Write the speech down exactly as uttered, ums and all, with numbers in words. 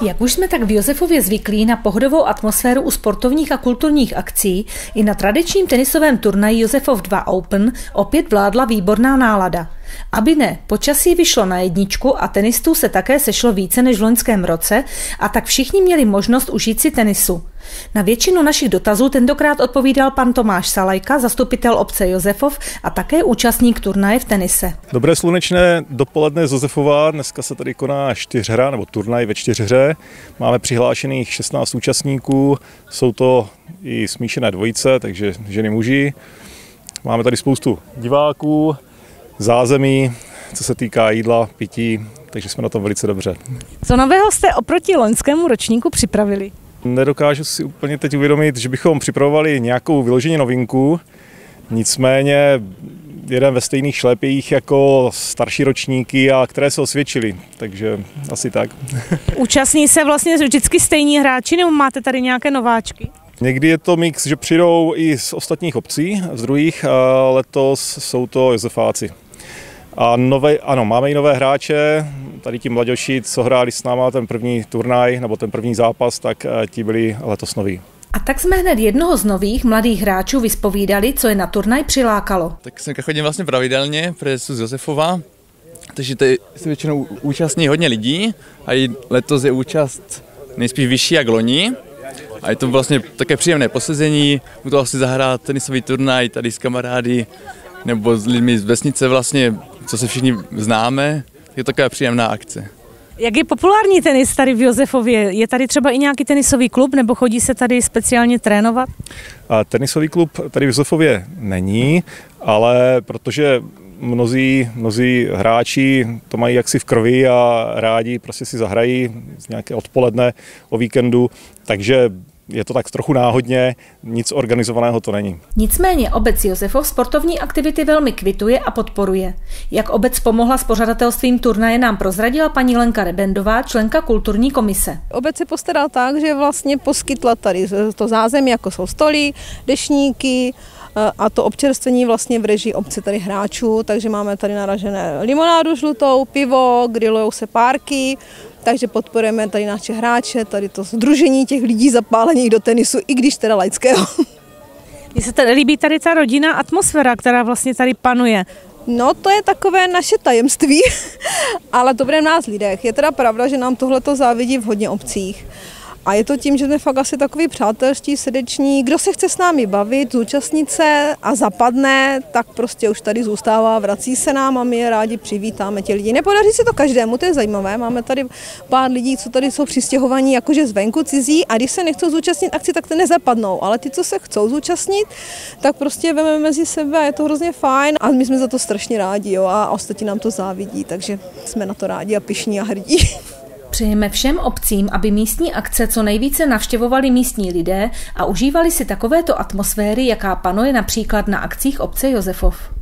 Jak už jsme tak v Josefově zvyklí na pohodovou atmosféru u sportovních a kulturních akcí, i na tradičním tenisovém turnaji Josefov dva Open opět vládla výborná nálada. Aby ne, počasí vyšlo na jedničku a tenistů se také sešlo více než v loňském roce, a tak všichni měli možnost užít si tenisu. Na většinu našich dotazů tentokrát odpovídal pan Tomáš Salajka, zastupitel obce Josefov a také účastník turnaje v tenise. Dobré slunečné dopoledne z Josefova. Dneska se tady koná čtyřhra nebo turnaj ve čtyřhře. Máme přihlášených šestnáct účastníků, jsou to i smíšené dvojice, takže ženy muži. Máme tady spoustu diváků, zázemí, co se týká jídla, pití, takže jsme na tom velice dobře. Co nového jste oproti loňskému ročníku připravili? Nedokážu si úplně teď uvědomit, že bychom připravovali nějakou vyloženě novinku, nicméně jeden ve stejných šlépějích jako starší ročníky, a které se osvědčily, takže asi tak. Účastní se vlastně vždycky stejní hráči, nebo máte tady nějaké nováčky? Někdy je to mix, že přijdou i z ostatních obcí, z druhých, a letos jsou to Josefáci. A nové, ano, máme i nové hráče, tady ti mladější, co hráli s náma ten první turnaj nebo ten první zápas, tak ti byli letos noví. A tak jsme hned jednoho z nových mladých hráčů vyspovídali, co je na turnaj přilákalo. Tak jsem chodím vlastně pravidelně, protože jsem z Josefova, takže tady se většinou účastní hodně lidí a i letos je účast nejspíš vyšší jak loni. A je to vlastně také příjemné posezení, můžu to vlastně zahrát tenisový turnaj tady s kamarády nebo s lidmi z vesnice vlastně, co se všichni známe, je to taková příjemná akce. Jak je populární tenis tady v Josefově? Je tady třeba i nějaký tenisový klub, nebo chodí se tady speciálně trénovat? A tenisový klub tady v Josefově není, ale protože mnozí, mnozí hráči to mají jaksi v krvi a rádi prostě si zahrají z nějaké odpoledne o víkendu, takže je to tak trochu náhodně, nic organizovaného to není. Nicméně obec Josefov sportovní aktivity velmi kvituje a podporuje. Jak obec pomohla s pořadatelstvím turnaje, nám prozradila paní Lenka Rebendová, členka kulturní komise. Obec se postarala tak, že vlastně poskytla tady to zázemí, jako jsou stoly, dešníky a to občerstvení vlastně v režii obce tady hráčů, takže máme tady naražené limonádu žlutou, pivo, grillujou se párky, takže podporujeme tady naše hráče, tady to sdružení těch lidí zapálených do tenisu, i když teda laického. Mně se tady líbí tady ta rodinná atmosféra, která vlastně tady panuje. No, to je takové naše tajemství, ale dobré v nás lidech. Je teda pravda, že nám tohleto závidí v hodně obcích. A je to tím, že jsme fakt asi takový přátelští, srdeční, kdo se chce s námi bavit, zúčastnit se a zapadne, tak prostě už tady zůstává, vrací se nám a my je rádi přivítáme ti lidi. Nepodaří se to každému, to je zajímavé, máme tady pár lidí, co tady jsou přistěhovaní jakože zvenku cizí, a když se nechcou zúčastnit akci, tak to nezapadnou, ale ty, co se chcou zúčastnit, tak prostě vememe mezi sebe a je to hrozně fajn a my jsme za to strašně rádi, jo, a ostatní nám to závidí, takže jsme na to rádi a pyšní a hrdí. Přejeme všem obcím, aby místní akce co nejvíce navštěvovali místní lidé a užívali si takovéto atmosféry, jaká panuje například na akcích obce Josefov.